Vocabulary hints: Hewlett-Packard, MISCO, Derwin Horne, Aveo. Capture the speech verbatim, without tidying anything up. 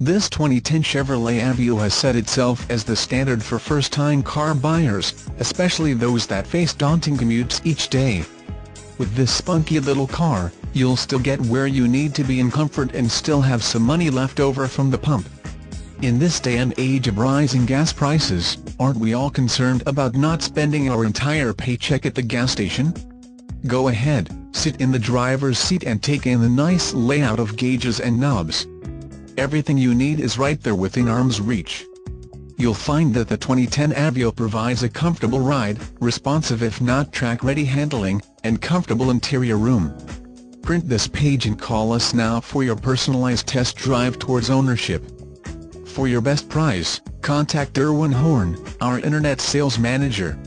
This twenty ten Chevrolet Aveo has set itself as the standard for first-time car buyers, especially those that face daunting commutes each day. With this spunky little car, you'll still get where you need to be in comfort and still have some money left over from the pump. In this day and age of rising gas prices, aren't we all concerned about not spending our entire paycheck at the gas station? Go ahead, sit in the driver's seat and take in the nice layout of gauges and knobs. Everything you need is right there within arm's reach. You'll find that the twenty ten Aveo provides a comfortable ride, responsive if not track-ready handling, and comfortable interior room. Print this page and call us now for your personalized test drive towards ownership. For your best price, contact Derwin Horne, our Internet Sales Manager.